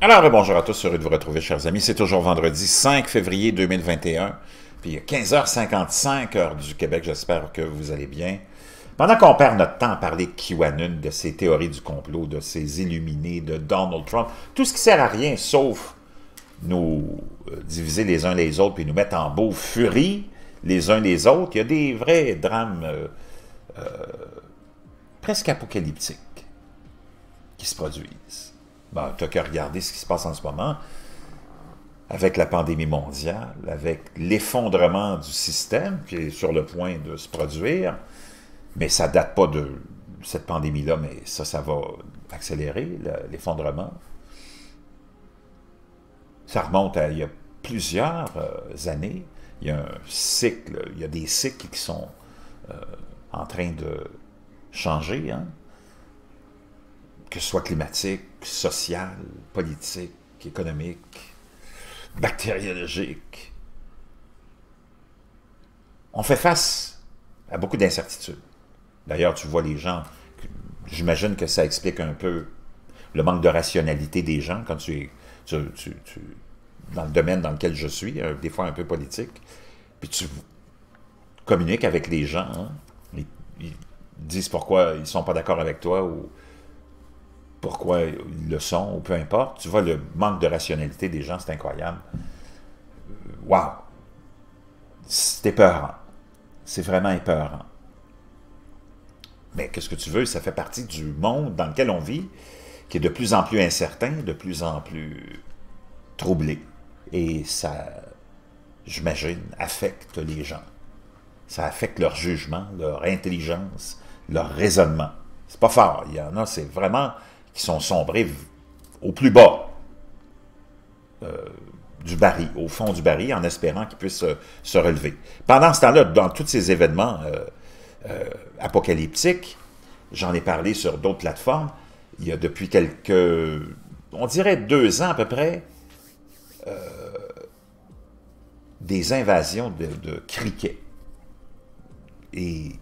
Alors, bonjour à tous, heureux de vous retrouver, chers amis. C'est toujours vendredi 5 février 2021, puis il est 15h55, heure du Québec. J'espère que vous allez bien. Pendant qu'on perd notre temps à parler de QAnon, de ses théories du complot, de ses illuminés, de Donald Trump, tout ce qui sert à rien, sauf nous diviser les uns les autres puis nous mettre en beau furie les uns les autres, il y a des vrais drames presque apocalyptiques qui se produisent. Ben, t'as qu'à regarder ce qui se passe en ce moment, avec la pandémie mondiale, avec l'effondrement du système qui est sur le point de se produire, mais ça ne date pas de cette pandémie-là, mais ça va accélérer l'effondrement. Ça remonte à il y a plusieurs années, il y a un cycle, il y a des cycles qui sont en train de changer, hein? Que ce soit climatique, social, politique, économique, bactériologique. On fait face à beaucoup d'incertitudes. D'ailleurs, tu vois les gens, j'imagine que ça explique un peu le manque de rationalité des gens quand tu es dans le domaine dans lequel je suis, des fois un peu politique, puis tu communiques avec les gens, hein, ils disent pourquoi ils ne sont pas d'accord avec toi ou pourquoi ils le sont, ou peu importe. Tu vois, le manque de rationalité des gens, c'est incroyable. Waouh! C'est épeurant. C'est vraiment épeurant. Mais qu'est-ce que tu veux? Ça fait partie du monde dans lequel on vit, qui est de plus en plus incertain, de plus en plus troublé. Et ça, j'imagine, affecte les gens. Ça affecte leur jugement, leur intelligence, leur raisonnement. C'est pas fort. Il y en a, c'est vraiment... qui sont sombrés au plus bas du baril, au fond du baril, en espérant qu'ils puissent se relever. Pendant ce temps-là, dans tous ces événements apocalyptiques, j'en ai parlé sur d'autres plateformes, il y a depuis quelques, on dirait 2 ans à peu près, des invasions de criquets. Et...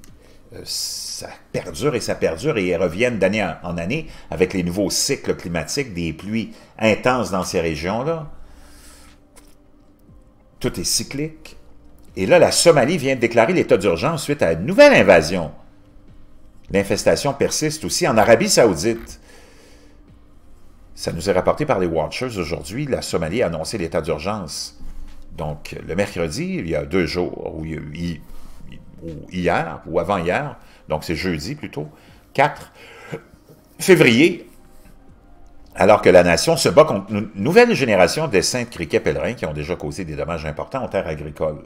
ça perdure et ça perdure et elles reviennent d'année en année avec les nouveaux cycles climatiques, des pluies intenses dans ces régions-là. Tout est cyclique. Et là, la Somalie vient de déclarer l'état d'urgence suite à une nouvelle invasion. L'infestation persiste aussi en Arabie Saoudite. Ça nous est rapporté par les Watchers aujourd'hui. La Somalie a annoncé l'état d'urgence. Donc, le mercredi, il y a 2 jours, où il y a eu... ou hier, ou avant-hier, donc c'est jeudi plutôt, 4 février, alors que la nation se bat contre une nouvelle génération d'essaims de criquets pèlerins qui ont déjà causé des dommages importants aux terres agricoles.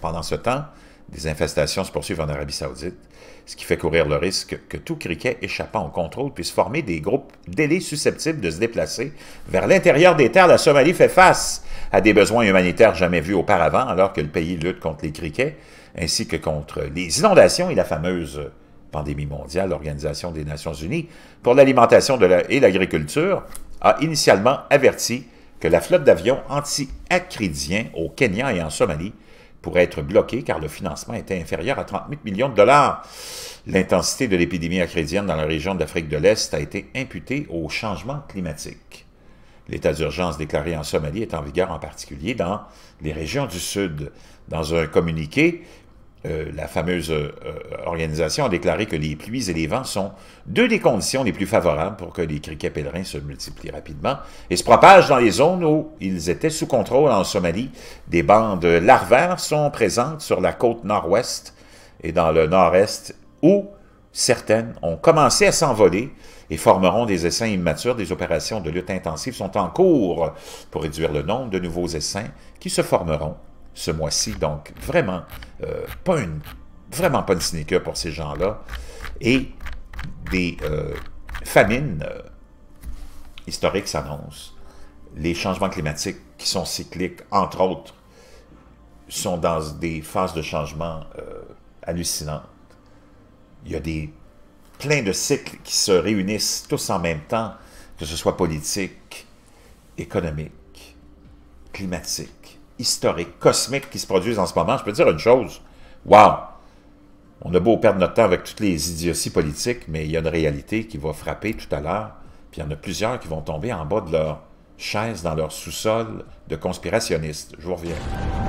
Pendant ce temps, des infestations se poursuivent en Arabie Saoudite, ce qui fait courir le risque que tout criquet échappant au contrôle puisse former des groupes d'élés susceptibles de se déplacer vers l'intérieur des terres. La Somalie fait face à des besoins humanitaires jamais vus auparavant, alors que le pays lutte contre les criquets, ainsi que contre les inondations et la fameuse pandémie mondiale. L'Organisation des Nations Unies pour l'alimentation et l'agriculture a initialement averti que la flotte d'avions anti-acridiens au Kenya et en Somalie pourrait être bloquée car le financement était inférieur à 38 M$. L'intensité de l'épidémie acridienne dans la région de l'Afrique de l'Est a été imputée au changement climatique. L'état d'urgence déclaré en Somalie est en vigueur en particulier dans les régions du Sud. Dans un communiqué, la fameuse organisation a déclaré que les pluies et les vents sont 2 des conditions les plus favorables pour que les criquets pèlerins se multiplient rapidement et se propagent dans les zones où ils étaient sous contrôle en Somalie. Des bandes larvaires sont présentes sur la côte nord-ouest et dans le nord-est où certaines ont commencé à s'envoler et formeront des essaims immatures. Des opérations de lutte intensive sont en cours pour réduire le nombre de nouveaux essaims qui se formeront ce mois-ci. Donc, vraiment, pas une sinecure pour ces gens-là. Et des famines historiques s'annoncent. Les changements climatiques qui sont cycliques, entre autres, sont dans des phases de changement hallucinantes. Il y a plein de cycles qui se réunissent tous en même temps, que ce soit politique, économique, climatique, historique, cosmique, qui se produisent en ce moment. Je peux te dire une chose, waouh! On a beau perdre notre temps avec toutes les idioties politiques, mais il y a une réalité qui va frapper tout à l'heure, Puis il y en a plusieurs qui vont tomber en bas de leur chaise dans leur sous-sol de conspirationnistes. Je vous reviens.